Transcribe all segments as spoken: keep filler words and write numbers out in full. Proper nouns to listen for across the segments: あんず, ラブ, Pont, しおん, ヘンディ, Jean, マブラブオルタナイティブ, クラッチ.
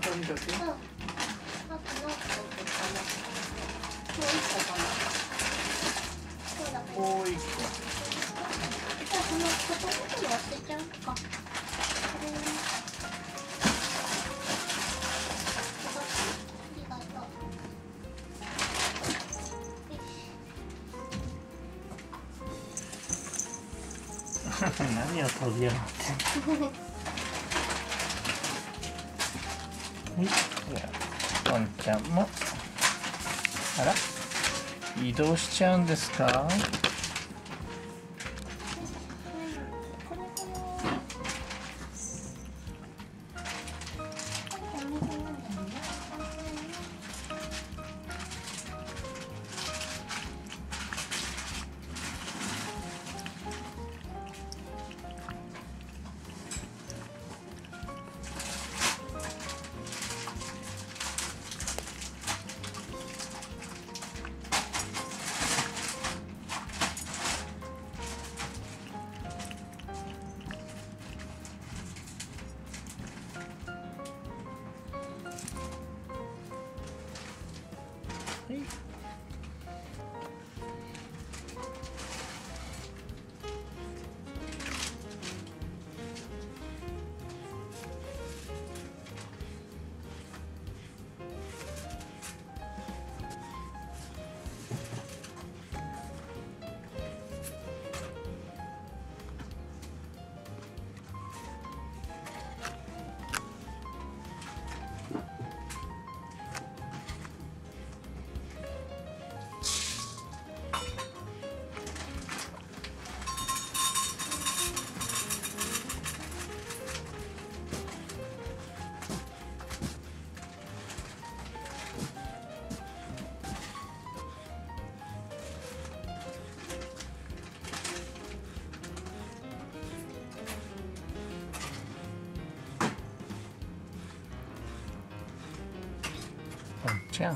かどんどん。もう一個。じゃあこの片方の忘れちゃうか。何を飛びやがって。ワンちゃんもあら移動しちゃうんですか。じゃあ。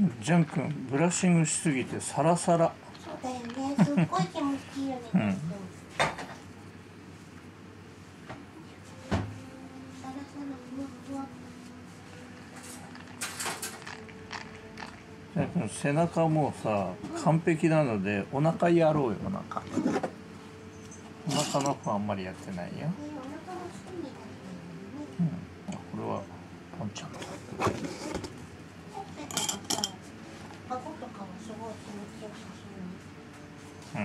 ういジャン君、ブラッシングしすぎてサラサラ。そうだよね、すっごい気持ちいいよね。うん、サラサラふわふわ。ジャン君、背中もさ完璧なのでお腹やろうよ。お腹お腹の方あんまりやってないよ、うん、これはポンちゃんだ。うん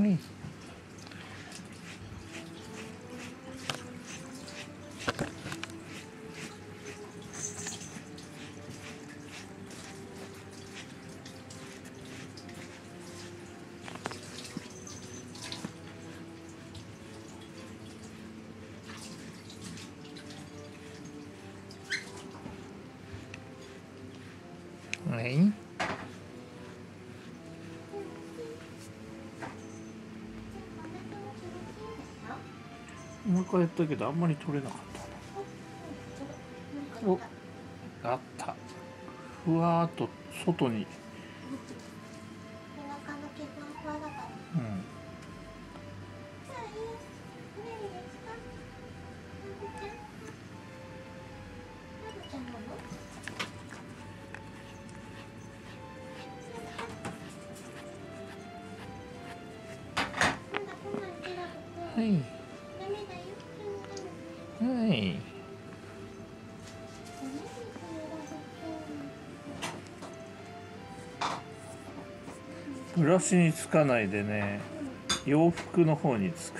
うん、はい。お腹やったけどあんまり取れなかったな。お、あった。ふわーっと外に。うん。はい。はい。ブラシにつかないでね、洋服の方につく。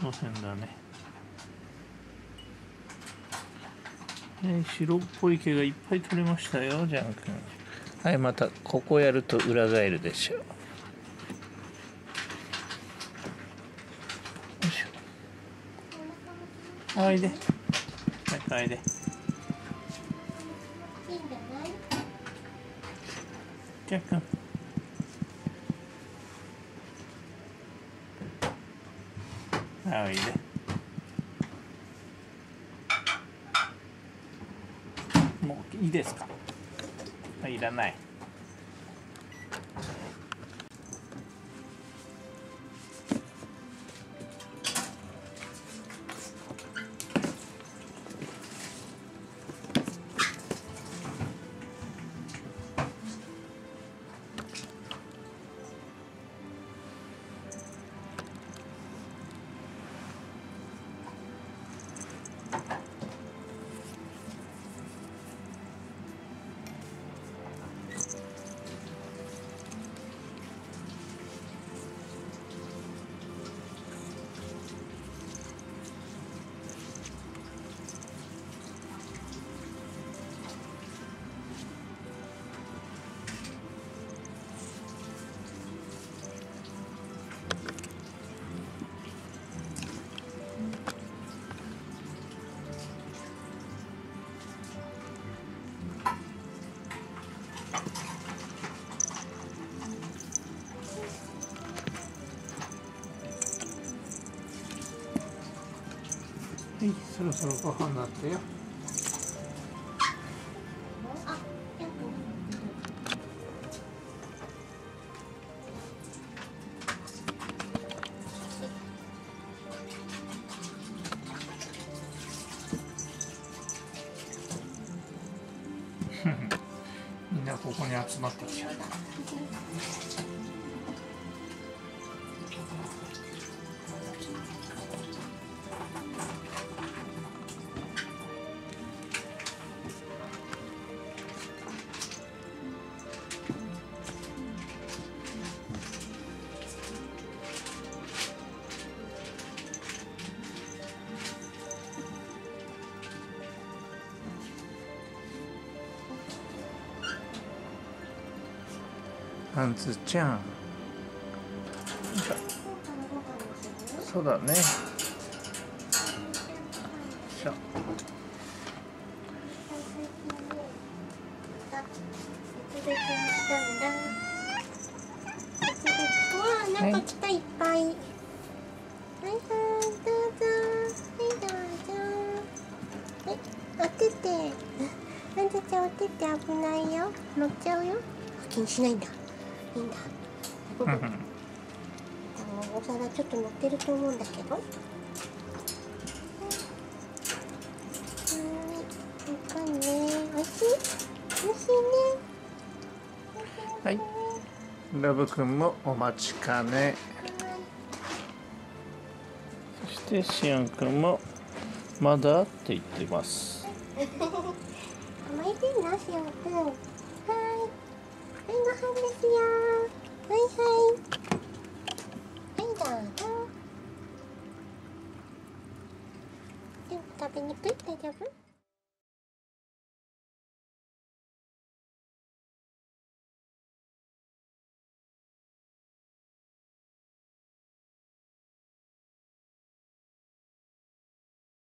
この辺だね。ね、白っぽい毛がいっぱい取れましたよ、ジャン君。はい、またここやると裏返るでしょう。よいしょ。おいで。はい、おいで。ジャン君。はい、おいで。もういいですか。いらない。はい、そろそろご飯になったよ。みんなここに集まってきちゃう。ハンズちゃん、そうだね。いただきました。わあ、なんか来た、いっぱい。はいはい、どうぞ、はいどうぞ。え、お手手、あんずちゃんお手手危ないよ、乗っちゃうよ。気にしないんだ、いいんだ。あのお皿ちょっと乗ってると思うんだけど。はい、ラブくんもお待ちかね。そしてシオンくんもまだって言ってます。甘えてんな、シオンくん。はい、はい、ご飯ですよ。はいはい。はい、どうぞ。でも食べにくい？大丈夫？